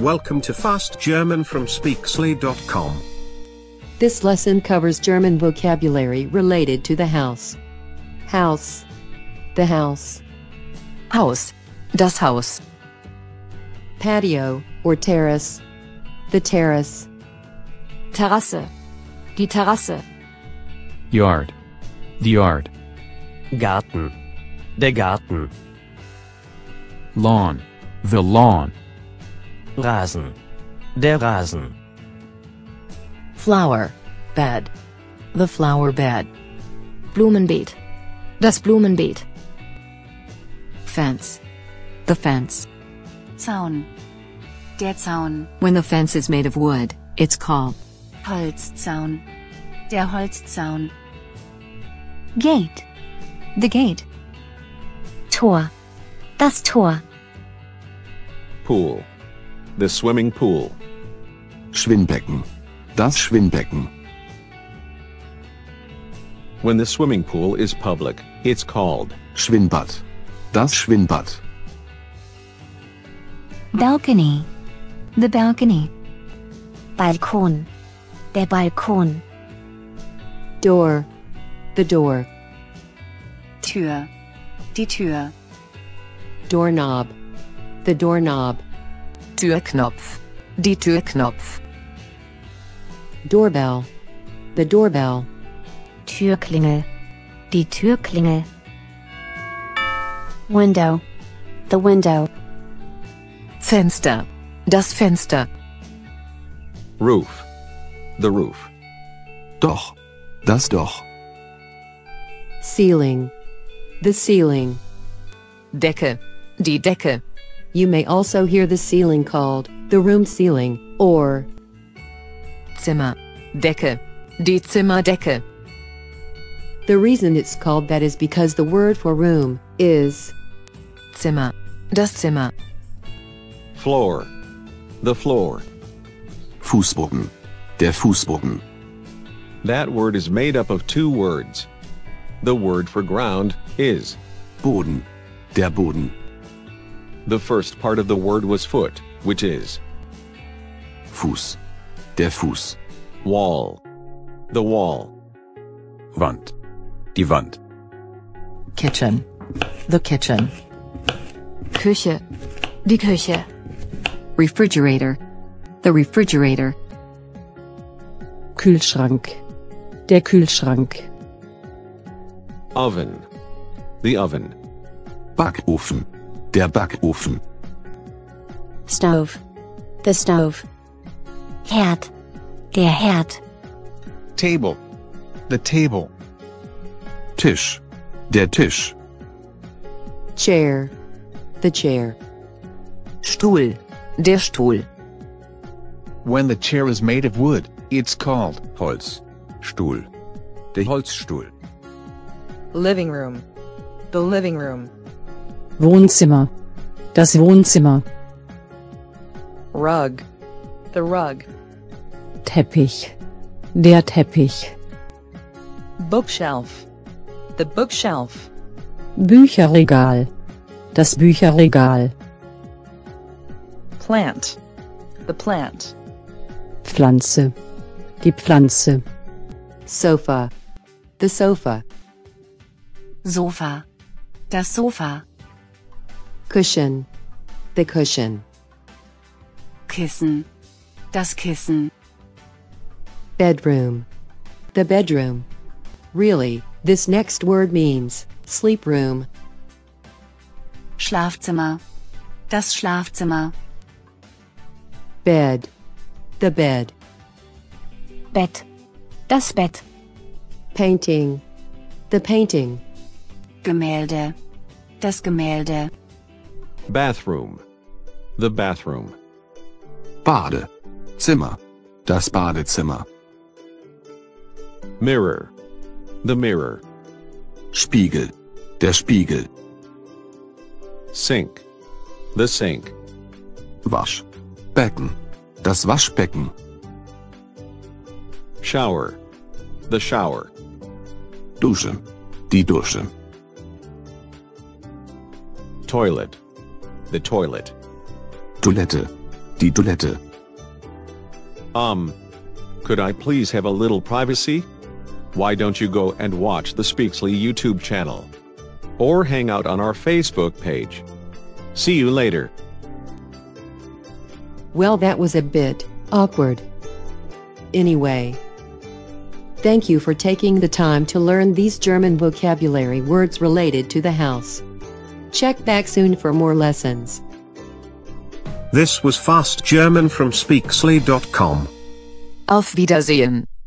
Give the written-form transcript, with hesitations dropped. Welcome to Fast German from Speaksli.com. This lesson covers German vocabulary related to the house. House. The house. Haus. Das Haus. Patio, or terrace. The terrace. Terrasse. Die Terrasse. Yard. The yard. Garten. Der Garten. Lawn. The lawn. Rasen. Der Rasen. Flower. Bed. The flower bed. Blumenbeet. Das Blumenbeet. Fence. The fence. Zaun. Der Zaun. When the fence is made of wood, it's called Holzzaun. Der Holzzaun. Gate. The gate. Tor. Das Tor. Pool. The swimming pool. Schwimmbecken. Das Schwimmbecken. When the swimming pool is public, it's called Schwimmbad. Das Schwimmbad. Balcony. The balcony. Balkon. Der Balkon. Door. The door. Tür. Die Tür. Doorknob. The doorknob. Türknopf. Die Türknopf. Doorbell. The doorbell. Türklingel. Die Türklingel. Window. The window. Fenster. Das Fenster. Roof. The roof. Doch. Das Doch. Ceiling. The ceiling. Decke. Die Decke. You may also hear the ceiling called the room ceiling, or Zimmerdecke. Die Zimmerdecke. The reason it's called that is because the word for room is Zimmer. Das Zimmer. Floor. The floor. Fußboden. Der Fußboden. That word is made up of two words. The word for ground is Boden. Der Boden. The first part of the word was foot, which is Fuß. Der Fuß. Wall. The wall. Wand. Die Wand. Kitchen. The kitchen. Küche. Die Küche. Refrigerator. The refrigerator. Kühlschrank. Der Kühlschrank. Oven. The oven. Backofen. Der Backofen. Stove. The stove. Herd. Der Herd. Table. The table. Tisch. Der Tisch. Chair. The chair. Stuhl. Der Stuhl. When the chair is made of wood, it's called Holzstuhl. Der Holzstuhl. Living room. The living room. Wohnzimmer. Das Wohnzimmer. Rug. The rug. Teppich. Der Teppich. Bookshelf. The bookshelf. Bücherregal. Das Bücherregal. Plant. The plant. Pflanze. Die Pflanze. Sofa. The sofa. Sofa. Das Sofa. Cushion. The cushion. Kissen. Das Kissen. Bedroom. The bedroom. Really, this next word means sleep room. Schlafzimmer. Das Schlafzimmer. Bed. The bed. Bett. Das Bett. Painting. The painting. Gemälde. Das Gemälde. Bathroom. The bathroom. Badezimmer. Das Badezimmer. Mirror. The mirror. Spiegel. Der Spiegel. Sink. The sink. Waschbecken. Das Waschbecken. Shower. The shower. Dusche. Die Dusche. Toilet. The toilet. Toilette. Title letter. Could I please have a little privacy? Why don't you go and watch the Speaksli YouTube channel? Or hang out on our Facebook page. See you later. Well, that was a bit awkward. Anyway, thank you for taking the time to learn these German vocabulary words related to the house. Check back soon for more lessons. This was Fast German from Speaksli.com. Auf Wiedersehen.